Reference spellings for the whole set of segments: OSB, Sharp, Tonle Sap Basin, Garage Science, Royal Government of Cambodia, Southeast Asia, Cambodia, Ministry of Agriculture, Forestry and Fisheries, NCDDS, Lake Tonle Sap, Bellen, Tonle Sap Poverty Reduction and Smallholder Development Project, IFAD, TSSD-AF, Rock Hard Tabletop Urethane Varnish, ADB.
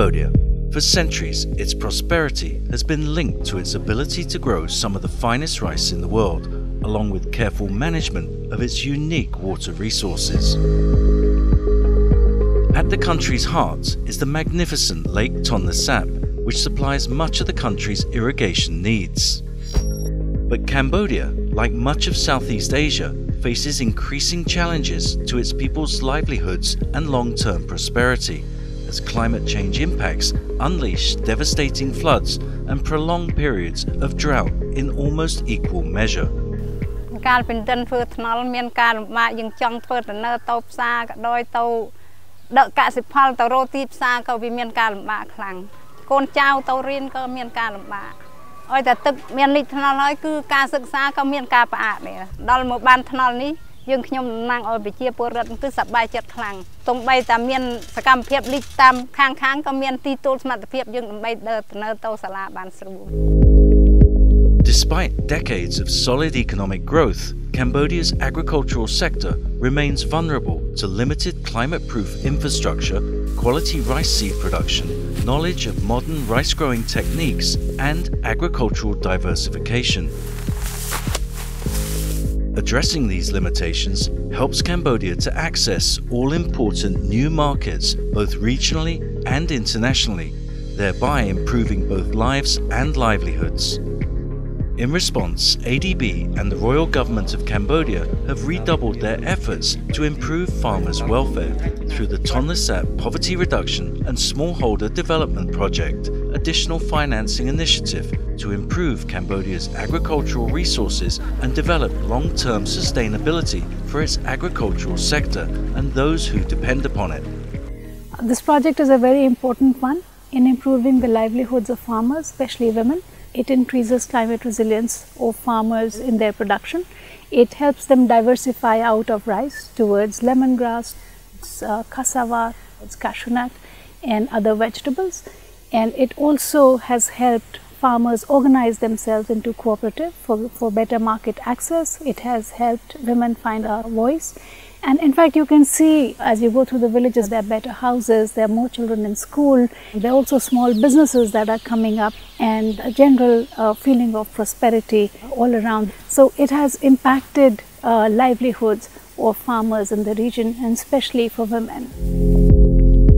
Cambodia. For centuries, its prosperity has been linked to its ability to grow some of the finest rice in the world, along with careful management of its unique water resources. At the country's heart is the magnificent Lake Tonle Sap, which supplies much of the country's irrigation needs. But Cambodia, like much of Southeast Asia, faces increasing challenges to its people's livelihoods and long-term prosperity, as climate change impacts unleash devastating floods and prolonged periods of drought in almost equal measure. Despite decades of solid economic growth, Cambodia's agricultural sector remains vulnerable to limited climate-proof infrastructure, quality rice seed production, knowledge of modern rice-growing techniques, and agricultural diversification. Addressing these limitations helps Cambodia to access all important new markets, both regionally and internationally, thereby improving both lives and livelihoods. In response, ADB and the Royal Government of Cambodia have redoubled their efforts to improve farmers' welfare through the Tonle Sap Poverty Reduction and Smallholder Development Project, additional financing initiative to improve Cambodia's agricultural resources and develop long-term sustainability for its agricultural sector and those who depend upon it. This project is a very important one in improving the livelihoods of farmers, especially women. It increases climate resilience of farmers in their production. It helps them diversify out of rice towards lemongrass, cassava, cashew nut and other vegetables. And it also has helped farmers organize themselves into cooperative for better market access. It has helped women find a voice. And in fact, you can see as you go through the villages, there are better houses, there are more children in school. There are also small businesses that are coming up and a general feeling of prosperity all around. So it has impacted livelihoods of farmers in the region, and especially for women.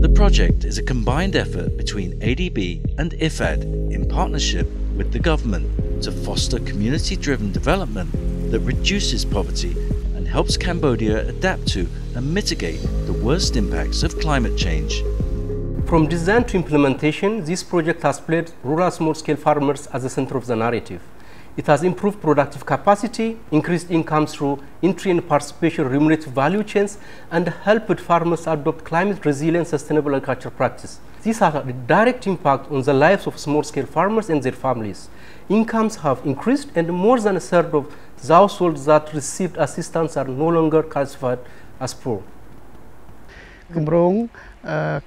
The project is a combined effort between ADB and IFAD in partnership with the government to foster community-driven development that reduces poverty and helps Cambodia adapt to and mitigate the worst impacts of climate change. From design to implementation, this project has placed rural small-scale farmers at the center of the narrative. It has improved productive capacity, increased incomes through entry and participation remunerative value chains, and helped farmers adopt climate-resilient sustainable agriculture practice. These have a direct impact on the lives of small-scale farmers and their families. Incomes have increased, and more than a third of the households that received assistance are no longer classified as poor. The project,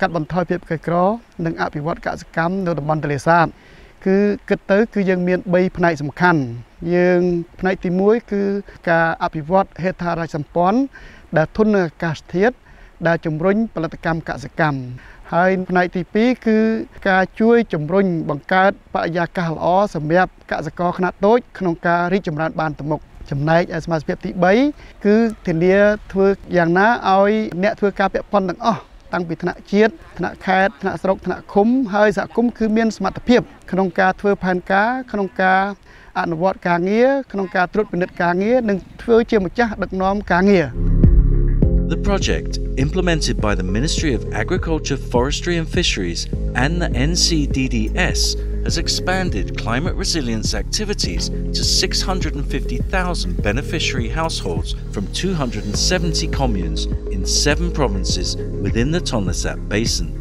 implemented by the Ministry of Agriculture, Forestry and Fisheries and the NCDDS, has expanded climate resilience activities to 650,000 beneficiary households from 270 communes in 7 provinces within the Tonle Sap Basin.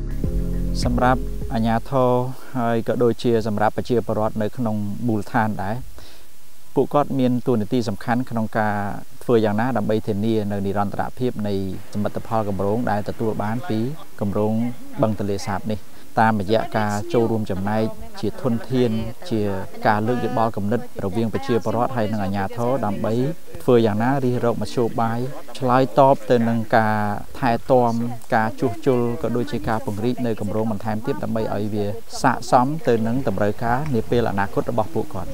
Tam Yaka, Chorum Jamai, Chituntian, Chia, Kalu, the Balcom Nut, Roving Pachia Parot, Hiding a Yato, Dumbay, Fuyana, Riro Macho by, Chlai Top, Tenanka, Tai Tom, Ka Chuchul, Kaduchika, Pungreet, Nakum Roman Time Tip, the Bay Ivy, Sat Sam, Tenang, the Breaker, Nipil, and Akut about Pukon.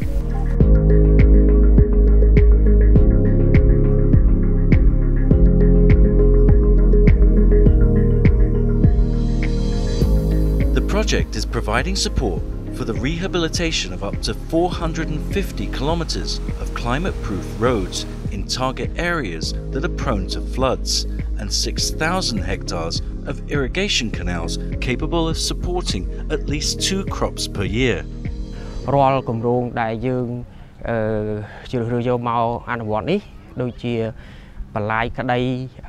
The project is providing support for the rehabilitation of up to 450 kilometers of climate-proof roads in target areas that are prone to floods, and 6,000 hectares of irrigation canals capable of supporting at least 2 crops per year. Royal Government of Cambodia First rank, happy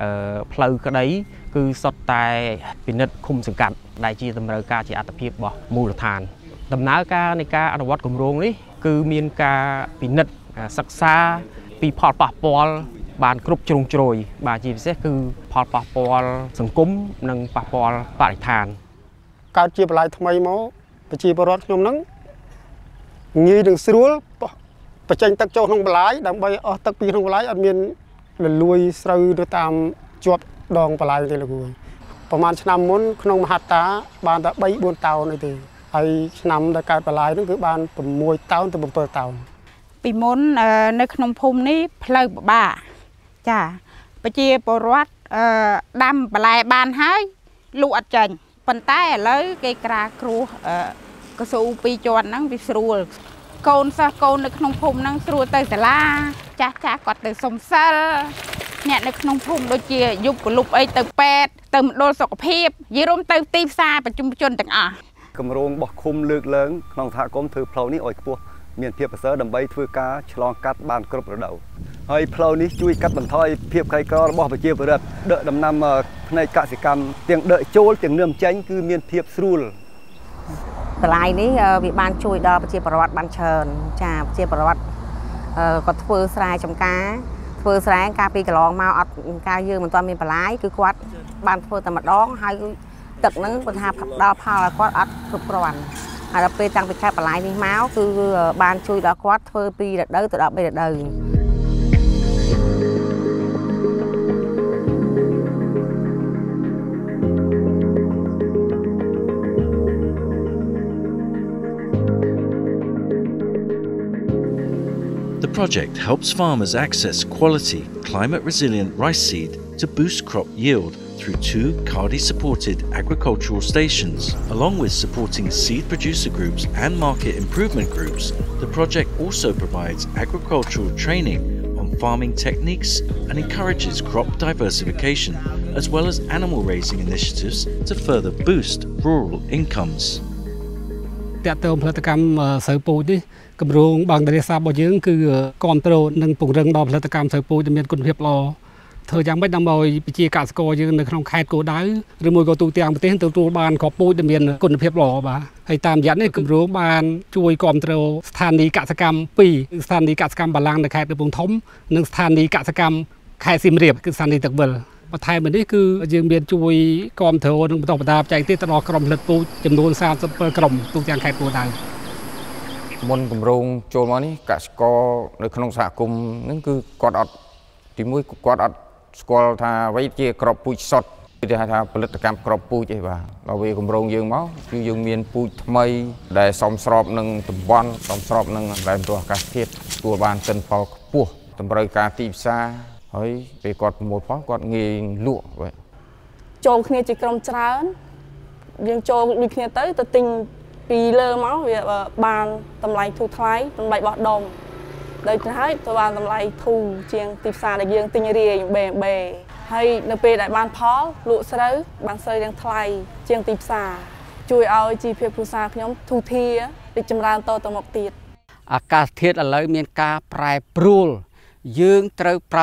long mouth, and Tommy Palai, good quad, band for the dog, high duckling would have power quad up to one. I play down the cap aligning mouth to band to the quad for be the dirt up by the dog. The project helps farmers access quality, climate-resilient rice seed to boost crop yield through 2 CARDI-supported agricultural stations. Along with supporting seed producer groups and market improvement groups, the project also provides agricultural training on farming techniques and encourages crop diversification, as well as animal raising initiatives to further boost rural incomes. Young trâu pra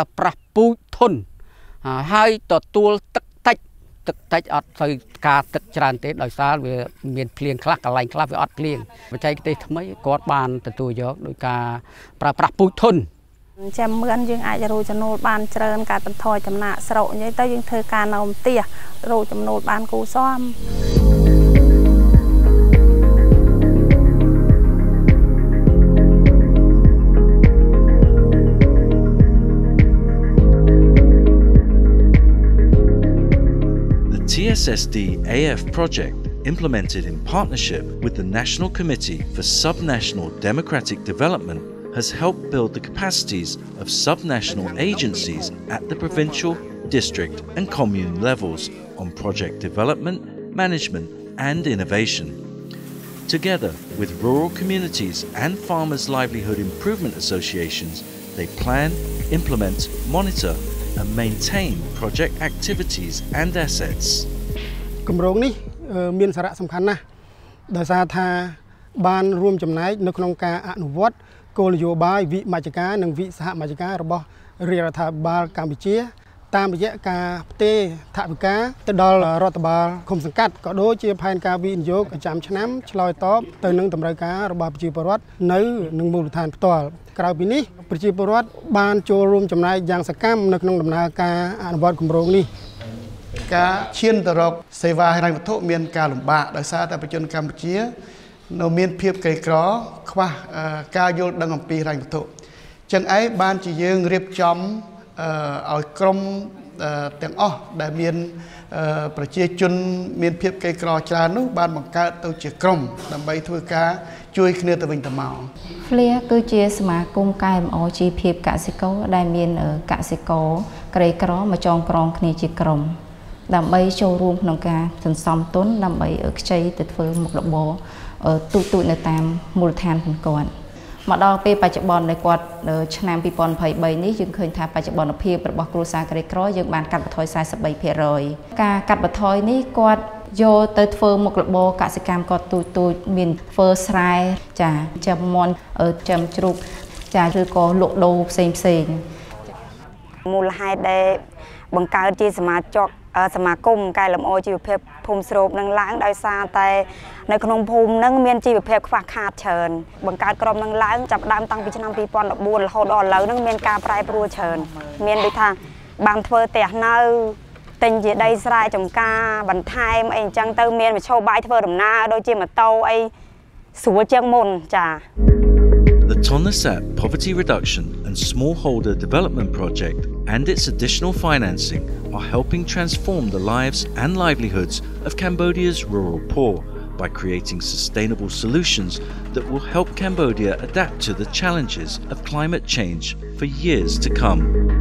pra poo ton. High to tool tuck up so car chanted or sal with mean clean clack a line clap out clean. But I take my god band to do your pra pra poo ton. Jam running at your road and old band turn cat and toy them not so you can tea road and old band goes on. TSSD-AF project implemented in partnership with the National Committee for Subnational Democratic Development has helped build the capacities of subnational agencies at the provincial, district and commune levels on project development, management and innovation. Together with rural communities and farmers' livelihood improvement associations, they plan, implement, monitor and maintain project activities and assets. The Tonle Sap Poverty Reduction and Smallholder Development Project and its additional financing are helping transform the lives and livelihoods of Cambodia's rural poor by creating sustainable solutions that will help Cambodia adapt to the challenges of climate change for years to come.